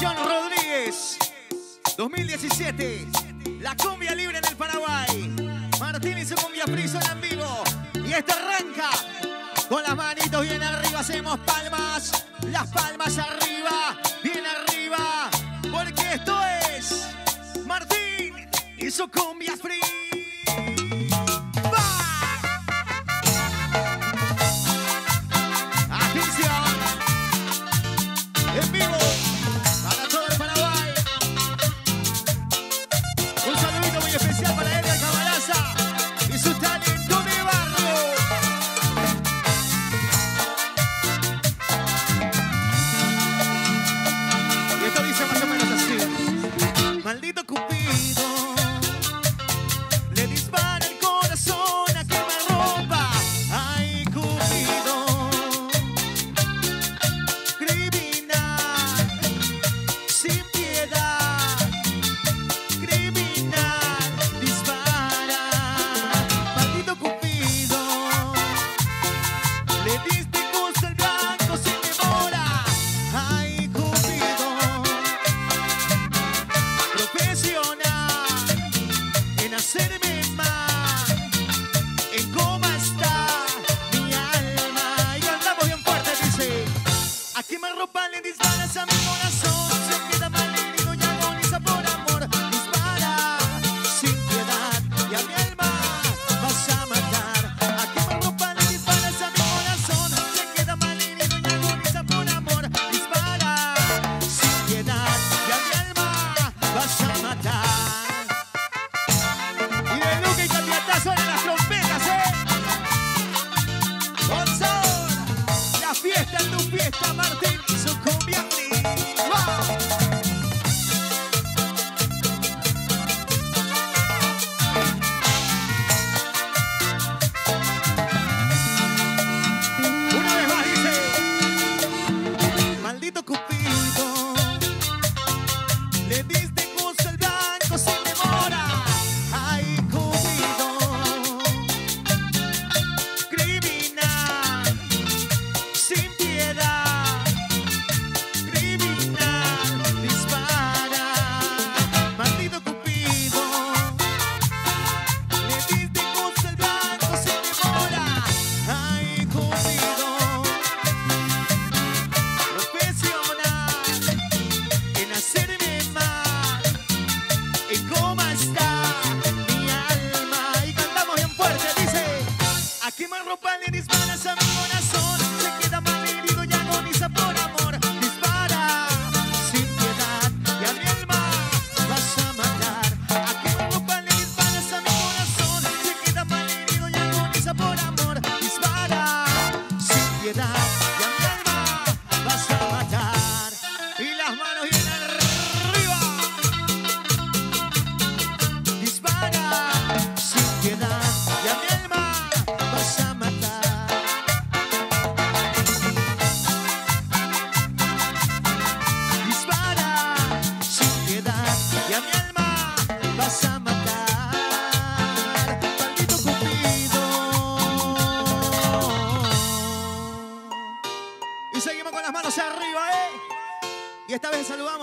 Encarnación Rodríguez, 2017, la cumbia libre en el Paraguay. Martin y su Cumbia Free suena en vivo. Y esto arranca con las manitos bien arriba. Hacemos palmas, las palmas arriba, bien arriba. Porque esto es Martin y su Cumbia Free.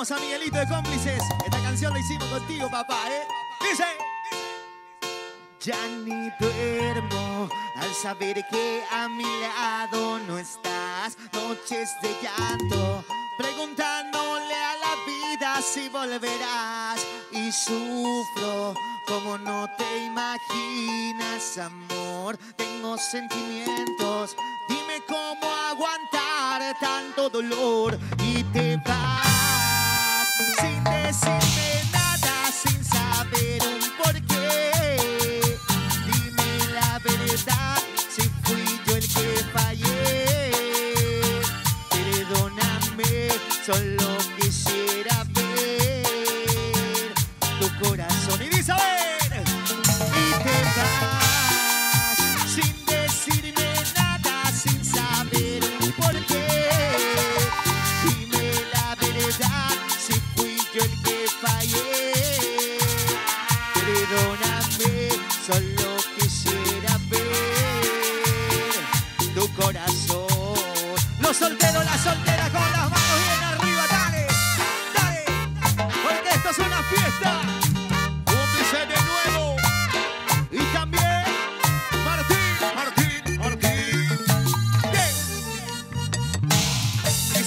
A Miguelito de Cómplices, esta canción la hicimos contigo, papá, Dice, ya ni duermo al saber que a mi lado no estás. Noches de llanto, preguntándole a la vida si volverás. Y sufro como no te imaginas, amor. Tengo sentimientos, dime cómo aguantar tanto dolor. Y te vas sin decirme nada, sin saber un porqué. Dime la verdad, si fui yo el que fallé. Perdóname, solo quisiera ver tu corazón. Y dice, a ver, y te vas sin decirme nada, sin saber un porqué. Dime la verdad, fallé, perdóname, solo quisiera ver tu corazón. Los solteros, las solteras con las manos bien arriba, dale, dale.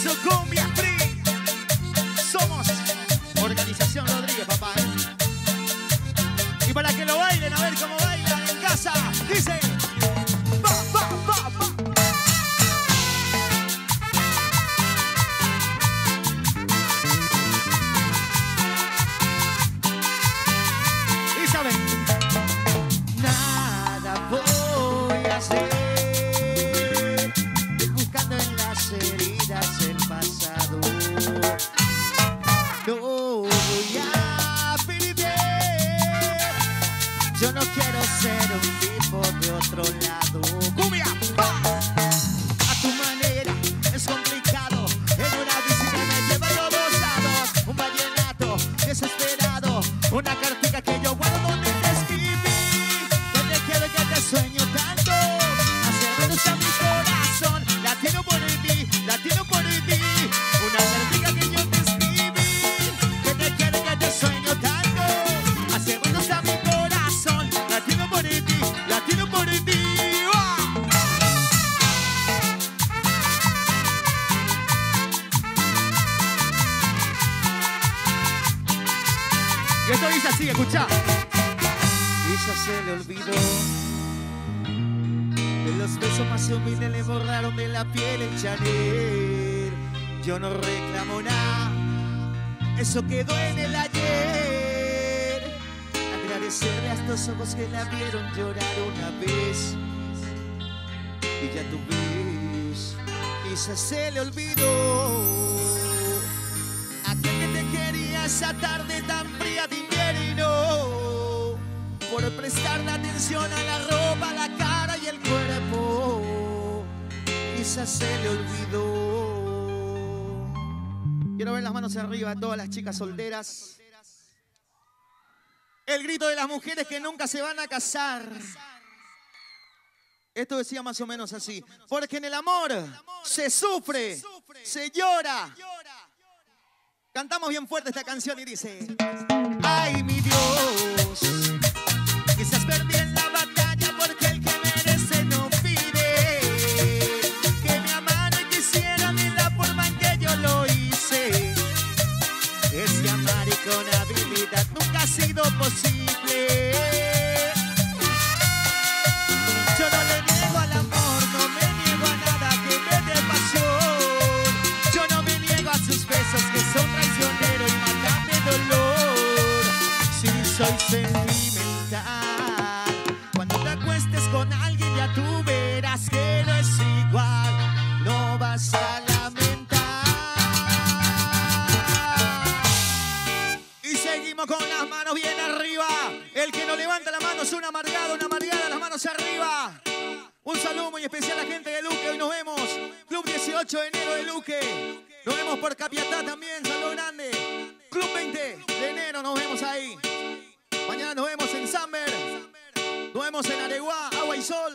su Cumbia Free. Somos Organización Rodrigo, papá. Y para que lo bailen, a ver cómo bailan en casa, dice: va, va, va, va. Yo no reclamo nada, eso quedó en el ayer. Agradecerle a los ojos que la vieron llorar una vez. Y ya tú ves, quizás se le olvidó aquel que te quería esa tarde tan fría de invierno, por prestar la atención a la ropa, la cara y el cuerpo. Quizás se le olvidó. Quiero ver las manos arriba a todas las chicas solteras. El grito de las mujeres que nunca se van a casar. Esto decía más o menos así. Porque en el amor se sufre, se llora. Cantamos bien fuerte esta canción y dice: ay, mi Dios, quizás perdí en la batalla porque el que merece no pide. Que me amaran y quisieran en la forma en que yo lo hice. Ese amar y con habilidad nunca ha sido posible. Yo no le niego al amor, no me niego a nada que me dé pasión. Yo no me niego a sus besos que son traicioneros y matan de dolor. Si soy sentimental, cuando te acuestes con alguien ya tú verás que no es igual. No vas a lamentar. Con las manos bien arriba. El que no levanta la mano es un amargado, una amargada. Las manos arriba. Un saludo muy especial a la gente de Luque. Hoy nos vemos. Club 18 de enero de Luque. Nos vemos por Capiatá también. Saludo grande. Club 20 de enero. Nos vemos ahí. Mañana nos vemos en Samber. Nos vemos en Areguá, Agua y Sol.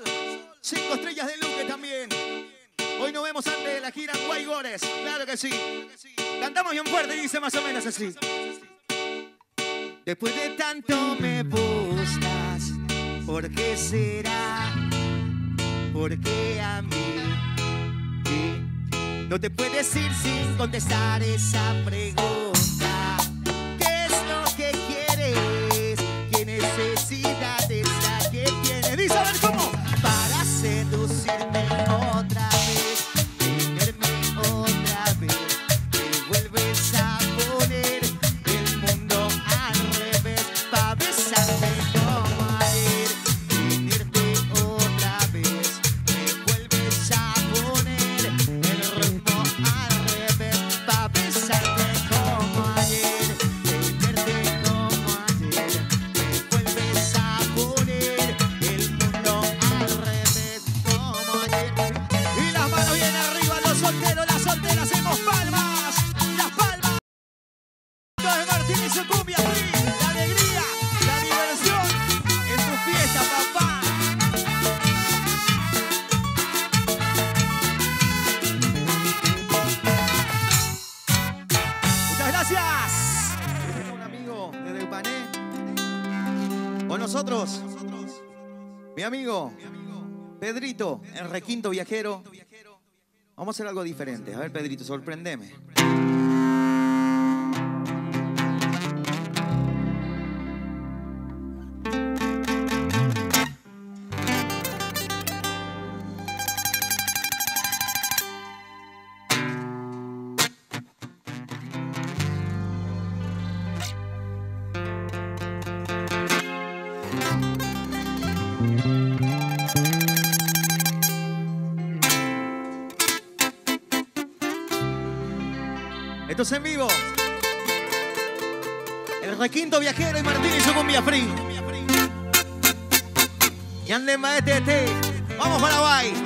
5 estrellas de Luque también. Hoy nos vemos antes de la gira Guaycá. Claro que sí. Cantamos bien fuerte y dice más o menos así. Después de tanto me buscas, ¿por qué será? ¿Por qué a mí? ¿Sí? No te puedes ir sin contestar esa pregunta. ¿Qué es lo que quieres? ¿Qué necesidad es la que tienes? Dice a ver cómo. Para seducirme otra vez, tenerme otra vez, te vuelves a poner. Martin y su Cumbia Free, la alegría, la diversión en tu fiesta, papá. Muchas gracias. Tengo un amigo de DuPané con nosotros, mi amigo Pedrito, el requinto viajero. Vamos a hacer algo diferente. A ver, Pedrito, sorprendeme. En vivo, el requinto viajero y Martin y su Cumbia Free. Y anden maestro, vamos para Guaycá.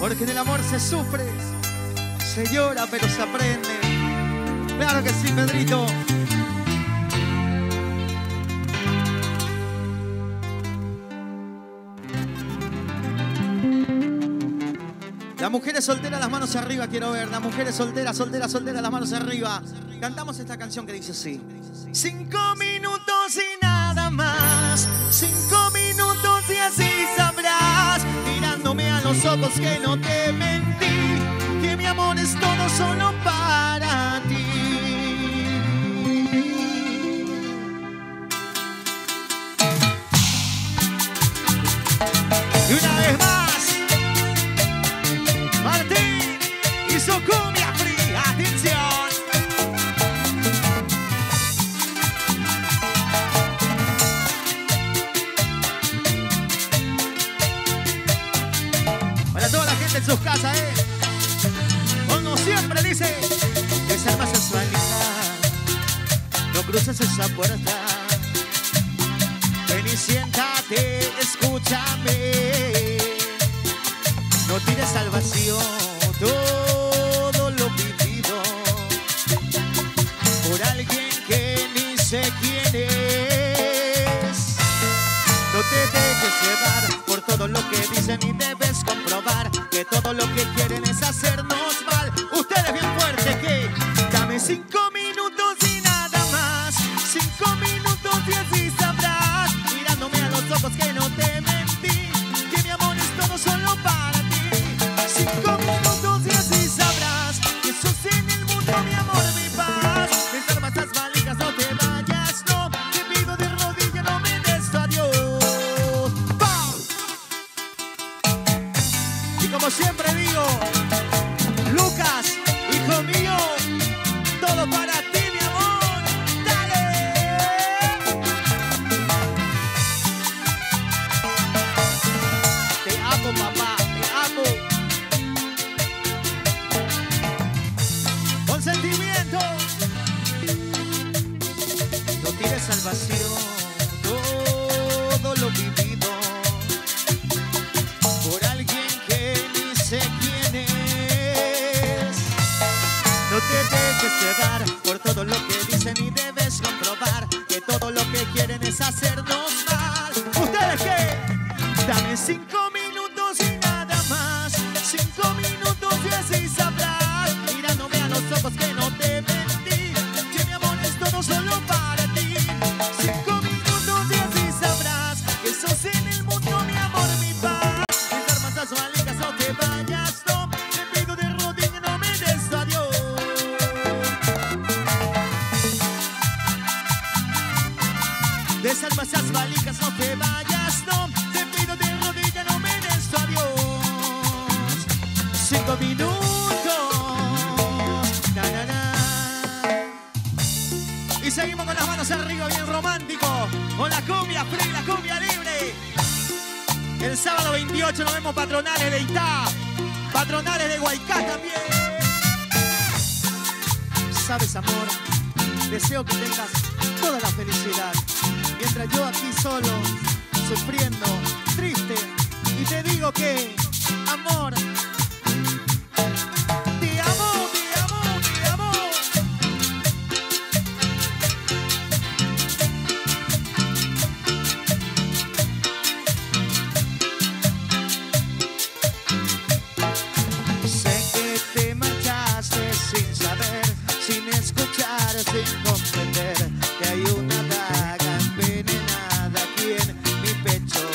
Porque en el amor se sufre, se llora, pero se aprende. Claro que sí, Pedrito. Las mujeres solteras, las manos arriba, quiero ver. Las mujeres solteras, solteras, solteras, las manos arriba. Cantamos esta canción que dice así. 5 minutos y nada más. 5 minutos y así sabrás. Mirándome a los ojos que no te mentí, que mi amor es todo solo para ti. Y una vez más, Martin y su Cumbia Free, atención. En sus casas, uno siempre dice que es alma sensualizar. No cruces esa puerta, ven y siéntate, escúchame. No tires al vacío todo lo vivido por alguien que ni sé quién es. No te dejes llevar por todo lo que dicen y debes comprobar que todo lo que quieren es hacernos mal. Ustedes bien fuerte que dame 5 minutos y nada más. 5 minutos y así sabrás, mirándome a los ojos que no te mentí, que mi amor es todo solo para ti. 5 minutos y así sabrás que sos en el mundo mi amor, mi paz. Mis armas, las valijas, no te vayas, no. Te pido de rodillas, no me des tu adiós. Como siempre digo, Lucas, hijo mío, todo para ti, mi amor, dale. Te amo, papá, te amo. Con sentimiento, no tires al vacío todo lo vivido. Dejes llevar por todo lo que dicen y debes comprobar que todo lo que quieren es hacernos mal. ¿Ustedes qué? Dame 5 minutos y nada más. 5 minutos y así sabrás, mirándome a los ojos que no te mentí, que mi amor es todo solo para ti. 5 minutos y así sabrás que sos en el mundo mi amor, mi paz. Mis armas, las valijas, no te vayas, no. Te pido de rodillas, no me des tu adiós. Desarma esas valijas, no te vayas, no. Te pido de rodillas, no me des tu adiós. 5 minutos, Y seguimos con las manos arriba, bien romántico, con la cumbia free, la cumbia libre. El sábado 28 nos vemos patronales de Itá, patronales de Guaycá también. Sabes, amor, deseo que tengas toda la felicidad, mientras yo aquí solo, sufriendo, triste. Y te digo que, amor, sin comprender que hay una daga envenenada aquí en mi pecho.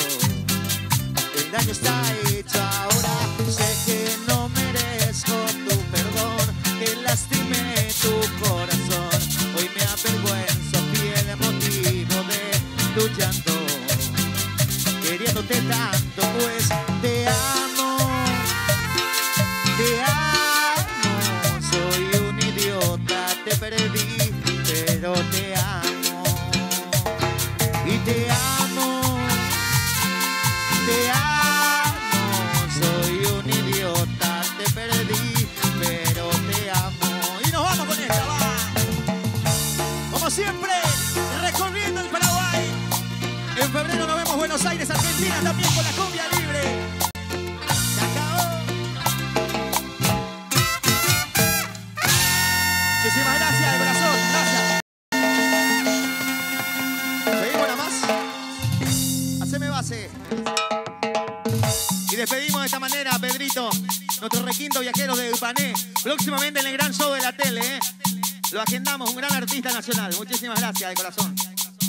El daño está hecho ahora. Sé que no merezco tu perdón, que lastimé tu corazón. Hoy me avergüenzo, fiel motivo de tu llanto, queriéndote tanto, pues te amo. Te amo, soy un idiota, te perdí. Te amo y te amo, te amo. Soy un idiota, te perdí, pero te amo. Y nos vamos con esta, va. Como siempre, recorriendo el Paraguay. En febrero nos vemos Buenos Aires, Argentina, también con la cumbia libre. Muchísimas gracias, de corazón, gracias. Y despedimos de esta manera a Pedrito, nuestro requinto viajero de DuPané, próximamente en el gran show de la tele, ¿eh? Lo agendamos, un gran artista nacional. Muchísimas gracias de corazón.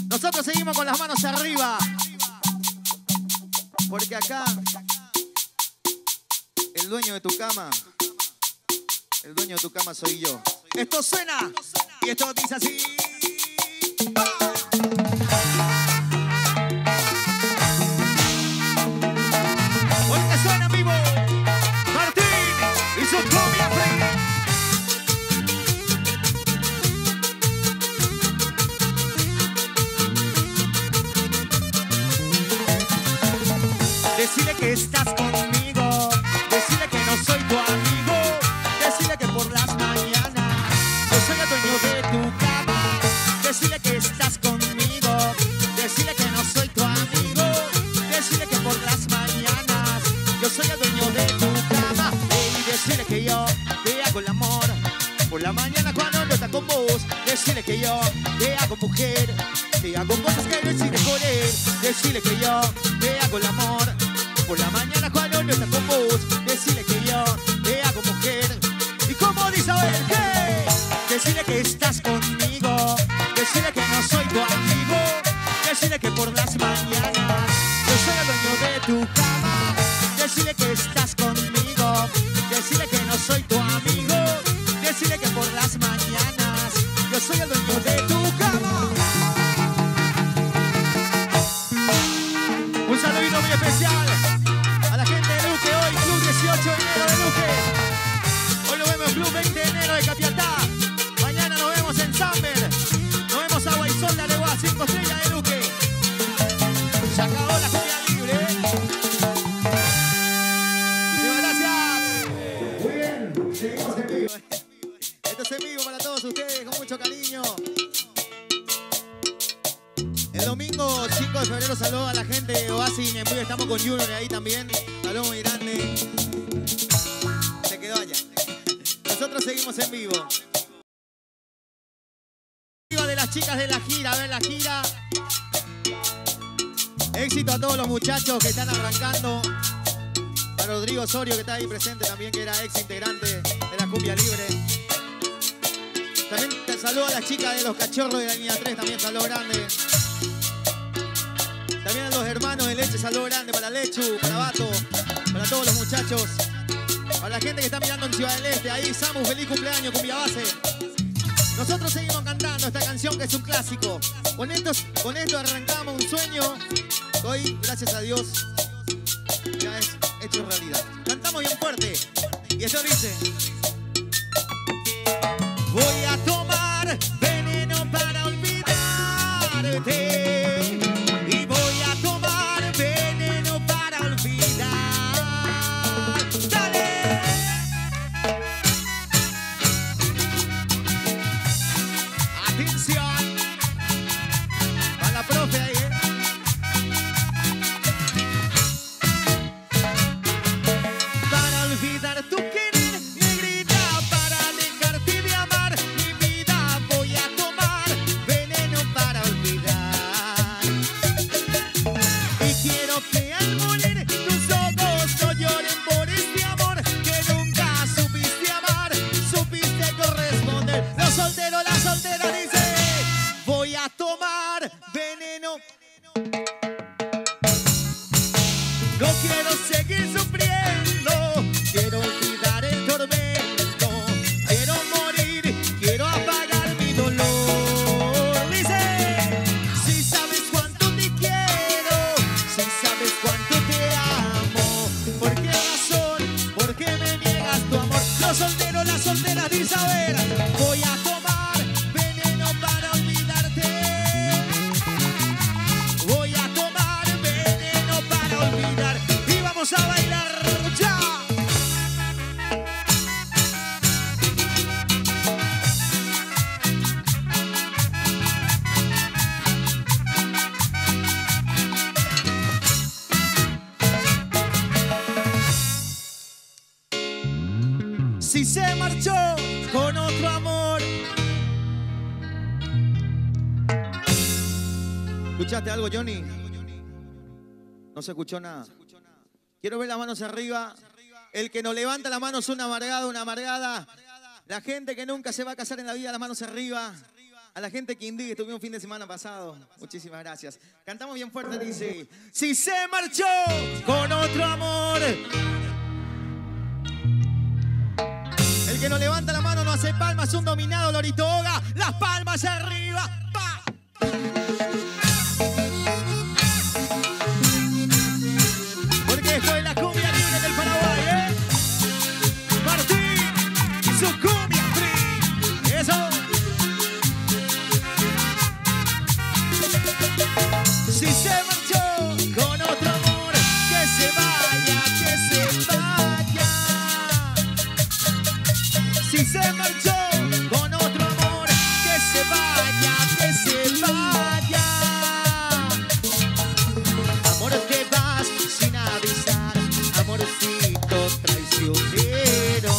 Nosotros seguimos con las manos arriba, porque acá el dueño de tu cama, el dueño de tu cama soy yo. Esto suena y esto dice así. Martin y su Cumbia Free. Decile que estás conmigo, decile que no soy tu amigo, decile que por las mañanas yo soy el dueño de tu cama, decile que estás conmigo, decile que no soy tu amigo, decile que por las mañanas yo soy el dueño de tu cama. Y decirle que yo te hago el amor por la mañana cuando no está con vos. Decirle que yo te hago mujer, te hago cosas que no hiciste con él. Decirle que yo te hago el amor por la mañana cuando no está con vos. Decirle que yo te hago mujer. Y como dice Abel, ¿qué? Decirle que estás conmigo, decirle que no soy tu amigo, decirle que por las mañanas yo soy el dueño de tu cama. Decile que estás conmigo, decile que no soy tu amigo, decile que por las mañanas yo soy el dueño de tu cama. Un saludo muy especial a la gente de Luque hoy, Club 18 de enero de Luque. Hoy nos vemos en Club 20 de enero de Capiatá. Mañana nos vemos en Summer. Nos vemos a Guayzón de Areguá, 5 estrellas de Luque. Se acabó la cumbia libre, ¿eh? Esto es en vivo para todos ustedes, con mucho cariño. El domingo 5 de febrero saludo a la gente de Oasis, en vivo estamos con Junior ahí también. Saludos muy grande. Se quedó allá. Nosotros seguimos en vivo. De las chicas de la gira, a ver la gira. Éxito a todos los muchachos que están arrancando. A Rodrigo Osorio que está ahí presente también, que era ex integrante de la cumbia libre. También te saludo a las chicas de los cachorros de la línea 3, también saludo grande. También a los hermanos de leche, saludo grande para Lechu, para Bato, para todos los muchachos. Para la gente que está mirando en Ciudad del Este, ahí Samu, feliz cumpleaños, cumbia base. Nosotros seguimos cantando esta canción que es un clásico. Con esto arrancamos un sueño. Hoy, gracias a Dios, ya es hecho realidad. Cantamos bien fuerte. Y eso dice... Voy a tomar veneno para olvidar. distinción. Para la profe ahí, ¿eh? Para olvidar tu querer, negrita, para negarte de amar, mi vida voy a tomar veneno para olvidar. Y quiero que al morir tus ojos no lloren por este amor que nunca supiste amar, supiste corresponder. Los solteros, la soltera dice, voy a tomar veneno. No quiero seguir sufriendo, quiero olvidar el tormento, quiero morir, quiero apagar mi dolor. Dice, si sabes cuánto te quiero, si sabes cuánto te amo, ¿por qué razón? ¿Por qué me niegas tu amor? Los solteros, las solteras, dice, a ver, voy a tomar veneno para olvidarte. Voy a tomar veneno para olvidar. Y vamos a bailar ya. Si se marchó con otro amor. ¿Escuchaste algo, Johnny? No se escuchó nada. Quiero ver las manos arriba. El que no levanta las manos es un amargado, una amargada. La gente que nunca se va a casar en la vida, las manos arriba. A la gente que indique, estuve un fin de semana pasado. Muchísimas gracias. Cantamos bien fuerte, dice. Si se marchó con otro amor. El que no levanta la mano no hace palmas, un dominado, Lorito Hoga. Las palmas arriba. Pa. Porque fue la cumbia libre del Paraguay, ¿eh? Martin y su Cumbia Free. Eso. Si se marchó con otro amor, que se vaya, que se vaya. Si se marchó con otro amor, que se vaya, que se vaya. Amor, te vas sin avisar, amorcito traicionero.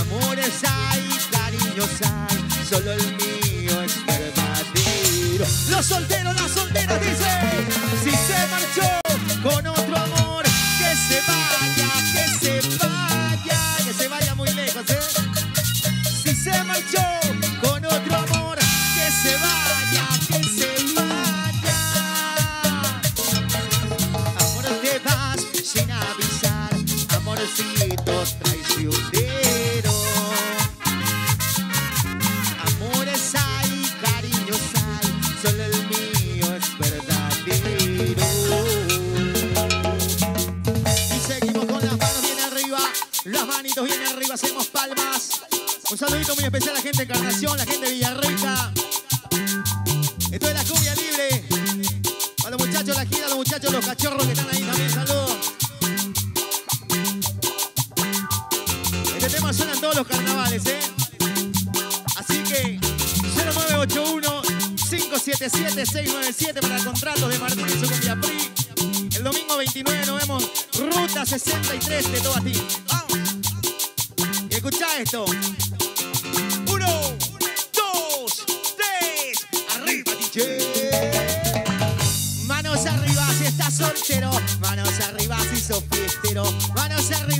Amores hay, cariños hay, solo el mío es verdadero. Los solteros, las solteras dicen, si se marchó con otro amor, que se vaya, que se vaya. Que se vaya muy lejos, ¿eh? Si se marchó con otro amor, que se vaya, que se vaya. Amor, te vas sin avisar, amorcito traicionero. Amores hay, cariños hay, solo el mío es verdadero. Y seguimos con las manos bien arriba, las manitos bien arriba, hacemos palmas. Un saludito muy especial a la gente de Encarnación, la gente de Villarrica. Esto es la cumbia libre. A los muchachos, la gira, a los muchachos, los cachorros que están ahí también, saludos. Este tema suena en todos los carnavales, ¿eh? Así que 0981-577-697 para contratos de Martin y su Cumbia Free. El domingo 29 nos vemos Ruta 63 de Tobatín. ¡Vamos! Y escuchá esto. 1, 2, 3, arriba, DJ. Manos arriba si estás soltero, manos arriba si sos fiestero, manos arriba.